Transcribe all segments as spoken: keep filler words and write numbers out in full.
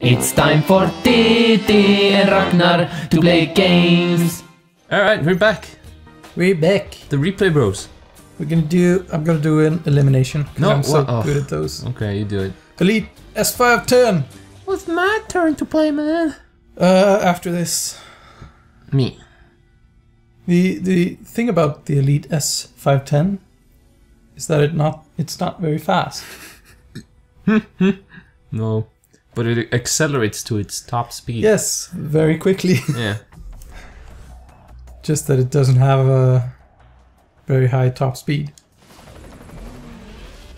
It's time for T T and Ragnar to play games. Alright, we're back. We're back. The replay bros. We're gonna do... I'm gonna do an elimination. No, I'm so oh. good at those. Okay, you do it. Elite S five ten. Well, it's my turn to play, man. Uh, after this. Me. The the thing about the Elite S five ten is that it not it's not very fast. No. But it accelerates to its top speed. Yes, very quickly. Yeah. Just that it doesn't have a very high top speed.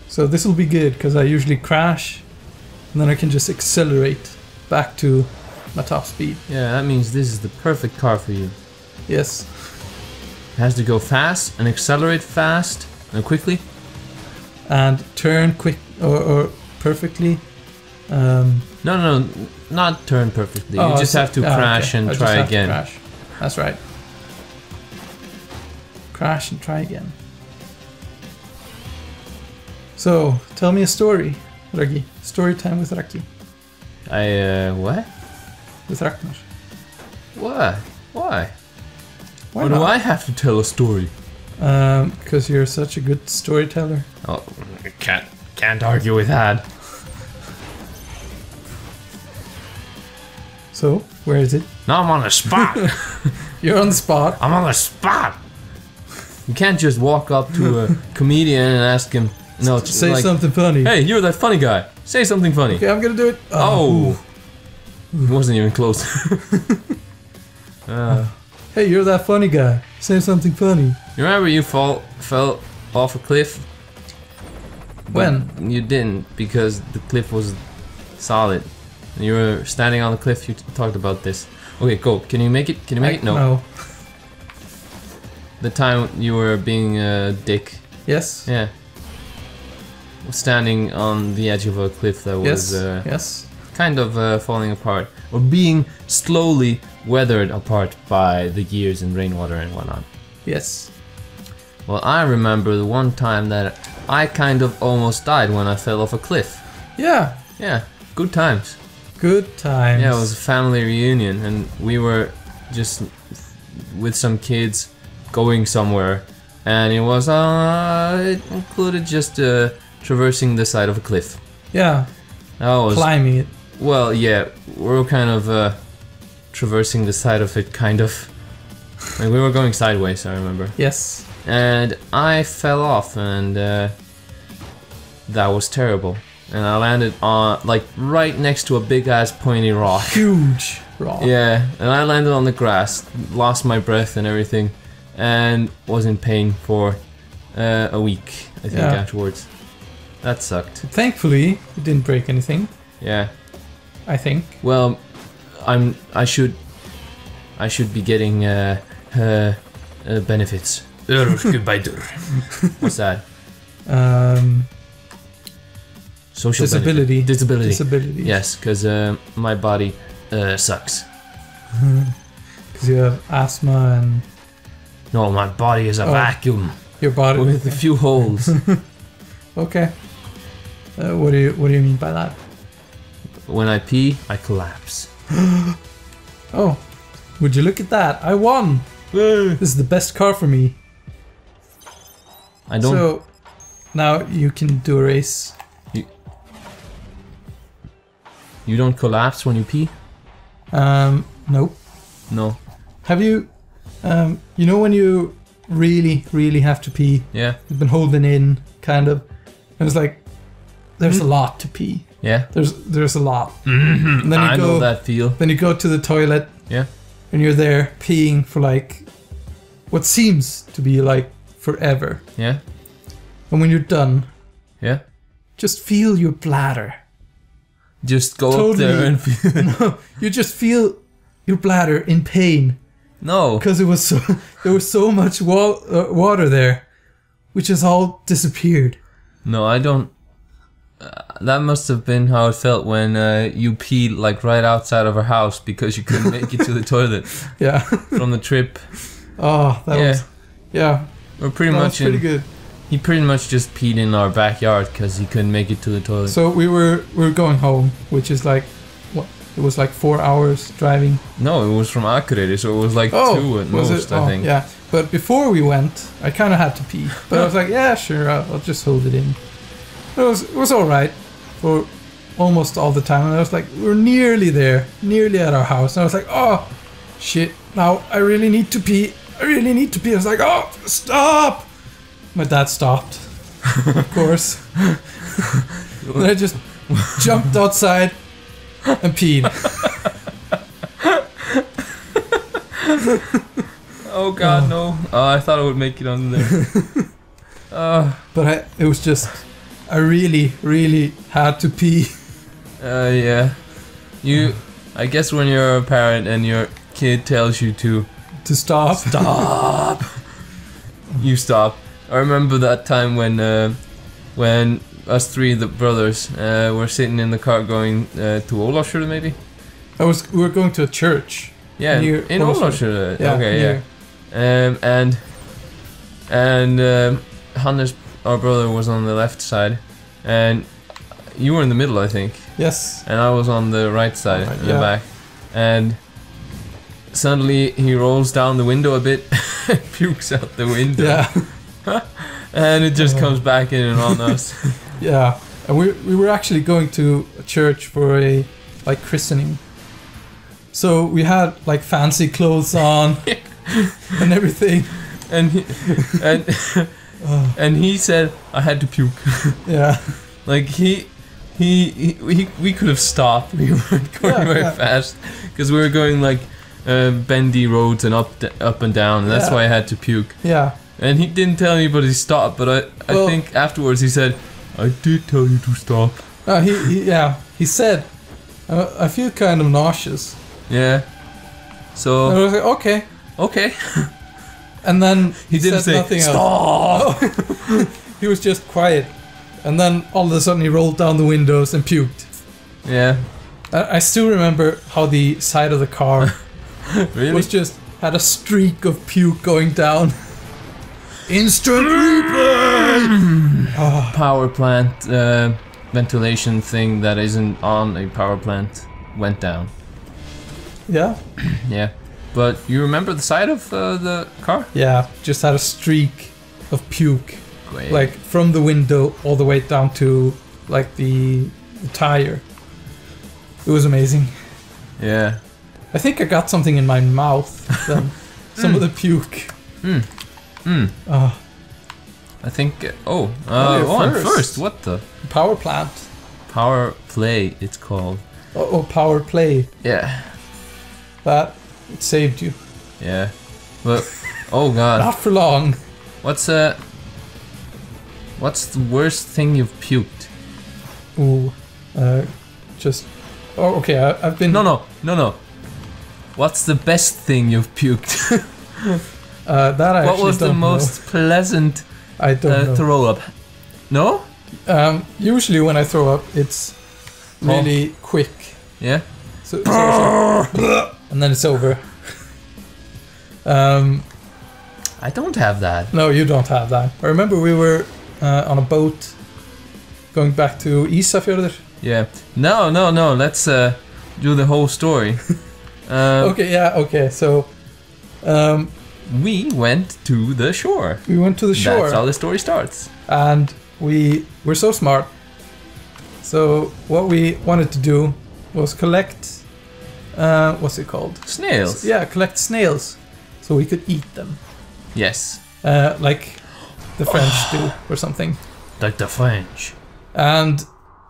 So this will be good, because I usually crash, and then I can just accelerate back to my top speed. Yeah, that means this is the perfect car for you. Yes. It has to go fast, and accelerate fast, and quickly. And turn quick, or, or perfectly. Um, no, no, no, not turn perfectly. Oh, you just have to ah, crash okay. and I try again. Crash. That's right. Crash and try again. So, tell me a story, Raggi. Story time with Raggi. I, uh, what? With Ragnar. What? Why? Why, Why do I have to tell a story? Um, because you're such a good storyteller. Oh, I can't, can't argue with that. So, where is it? No, I'm on the spot! You're on the spot. I'm on the spot! You can't just walk up to a comedian and ask him... No, it's Say like, something funny. Hey, you're that funny guy. Say something funny. Okay, I'm gonna do it. Oh! oh. It wasn't even close. uh, hey, you're that funny guy. Say something funny. You remember you fall, fell off a cliff? When? But you didn't, because the cliff was solid. You were standing on the cliff, you talked about this. Okay, go. Can you make it? Can you make I, it? No. no. The time you were being a dick. Yes. Yeah. Standing on the edge of a cliff that was yes. Uh, yes. kind of uh, falling apart. Or being slowly weathered apart by the years and rainwater and whatnot. Yes. Well, I remember the one time that I kind of almost died when I fell off a cliff. Yeah. Yeah. Good times. Good times. Yeah, it was a family reunion, and we were just with some kids going somewhere, and it was uh, it included just uh, traversing the side of a cliff. Yeah, that was, climbing it. Well, yeah, we were kind of uh, traversing the side of it, kind of. Like we were going sideways, I remember. Yes. And I fell off, and uh, that was terrible. And I landed on, like, right next to a big-ass pointy rock. Huge rock. Yeah, and I landed on the grass, lost my breath and everything, and was in pain for uh, a week, I think, yeah. afterwards. That sucked. Thankfully, it didn't break anything. Yeah. I think. Well, I'm, I should, I should be getting uh, uh, uh, benefits. What's that? Um... Social disability. Benefit. Disability. Disability. Yes, because uh, my body uh, sucks. Because you have asthma and... No, my body is a oh, vacuum. Your body... With a few holes. Okay. Uh, what do you What do you mean by that? When I pee, I collapse. Oh. Would you look at that? I won! This is the best car for me. I don't... So, now you can do a race. You don't collapse when you pee? Um, nope. No. Have you, um, you know when you really, really have to pee? Yeah. You've been holding in, kind of, and it's like, there's mm-hmm. a lot to pee. Yeah. There's there's a lot. Mm-hmm. And then you I go, know that feel. Then you go to the toilet. Yeah. And you're there peeing for like, what seems to be like forever. Yeah. And when you're done. Yeah. Just feel your bladder. Just go totally. up there and feel it. No, you just feel your bladder in pain. No. Because it was so, there was so much wa uh, water there, which has all disappeared. No, I don't... Uh, that must have been how it felt when uh, you peed like right outside of our house because you couldn't make it to the toilet. Yeah. From the trip. Oh, that yeah. was... Yeah. We're pretty that much was pretty in, good. He pretty much just peed in our backyard because he couldn't make it to the toilet. So we were we were going home, which is like what? It was like four hours driving. No, it was from Akure, so it was like oh, two at most, oh, I think. Yeah, but before we went, I kind of had to pee. But I was like, yeah, sure, I'll, I'll just hold it in. But it was it was all right for almost all the time. And I was like, we're nearly there, nearly at our house. And I was like, oh, shit, now I really need to pee. I really need to pee. I was like, oh, stop. My dad stopped, of course. And I just jumped outside and peed. Oh god, no. Uh, I thought I would make it on there. Uh, but I, it was just, I really, really had to pee. Uh, yeah. You, I guess when you're a parent and your kid tells you to... To stop. Stop. You stop. I remember that time when, uh, when... us three, the brothers, uh, were sitting in the car going uh, to Olofshire, maybe? I was, we were going to a church. Yeah, near in Olofshire. Yeah, okay, near. yeah. Um, and and um, Hannes, our brother, was on the left side. And you were in the middle, I think. Yes. And I was on the right side, right, in yeah. the back. And suddenly he rolls down the window a bit and pukes out the window. Yeah. And it just uh, comes back in and on us. Yeah, and we we were actually going to a church for a like christening, so we had like fancy clothes on and everything. And he, and uh, and he said I had to puke. Yeah, like he he, he he we could have stopped. We weren't going yeah, very yeah. fast because we were going like uh, bendy roads and up up and down. And that's yeah. why I had to puke. Yeah. And he didn't tell anybody stop, but I, I well, think afterwards he said, I did tell you to stop. Uh, he, he, yeah, he said, uh, I feel kind of nauseous. Yeah. So... And I was like, okay. Okay. And then he, he didn't said say, nothing stop! Else. Oh. He was just quiet. And then all of a sudden he rolled down the windows and puked. Yeah. I, I still remember how the side of the car really? was just... had a streak of puke going down. Instant replay! Oh. Power plant uh, ventilation thing that isn't on a power plant went down. Yeah. Yeah. But you remember the side of uh, the car? Yeah, just had a streak of puke. Great. Like from the window all the way down to like the, the tire. It was amazing. Yeah. I think I got something in my mouth then. Some mm. of the puke. Mm. Hmm. Uh, I think. Oh. Uh, oh, I'm first. What the? Power plant. Power play. It's called. Oh, oh, power play. Yeah. That it saved you. Yeah. But oh god. Not for long. What's uh? What's the worst thing you've puked? Ooh. Uh, just. Oh, okay. I, I've been. No, no, no, no. What's the best thing you've puked? Uh, that I what was the most know. pleasant I don't uh, know. throw up? No? Um, usually when I throw up, it's really oh. quick. Yeah? So, so like, and then it's over. um, I don't have that. No, you don't have that. I remember we were uh, on a boat going back to Isafjordur. Yeah. No, no, no. Let's uh, do the whole story. um, okay, yeah, okay. So... Um, we went to the shore. We went to the shore. That's how the story starts. And we were so smart. So what we wanted to do was collect, uh, what's it called? Snails. So, yeah, collect snails so we could eat them. Yes. Uh, like the French do or something. Like the French. And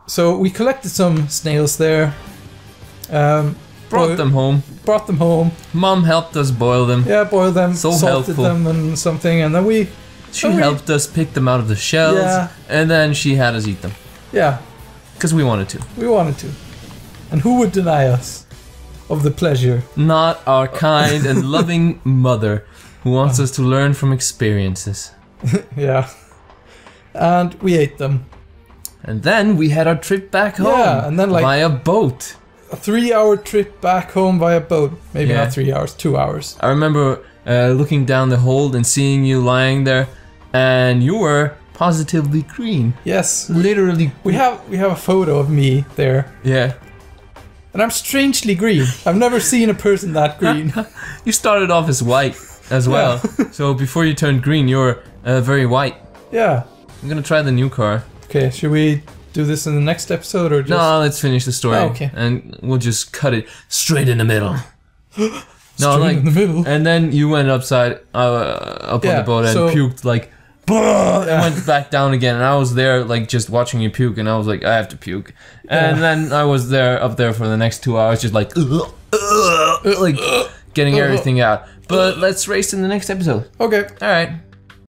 so we collected some snails there. Um, Brought them home. Brought them home. Mom helped us boil them. Yeah, boil them. So salted helpful. them and something, and then we. She then helped we, us pick them out of the shells, yeah. and then she had us eat them. Yeah. Because we wanted to. We wanted to. And who would deny us of the pleasure? Not our kind and loving mother, who wants us to learn from experiences. Yeah. And we ate them. And then we had our trip back home. Yeah, and then like by a boat. A three-hour trip back home via boat. Maybe yeah. not three hours, two hours. I remember uh, looking down the hold and seeing you lying there, and you were positively green. Yes, literally. We have we have a photo of me there. Yeah. And I'm strangely green. I've never seen a person that green. You started off as white as well. Yeah. So before you turned green, you're uh, very white. Yeah. I'm gonna try the new car. Okay, should we do this in the next episode or just... No, let's finish the story. Oh, okay. And we'll just cut it straight in the middle. straight no, like, in the middle? And then you went upside, uh, up yeah, on the boat and so... puked like... Yeah. And went back down again, and I was there like just watching you puke, and I was like, I have to puke. And yeah. then I was there up there for the next two hours just like ugh, ugh, like getting everything out. But let's race in the next episode. Okay. Alright.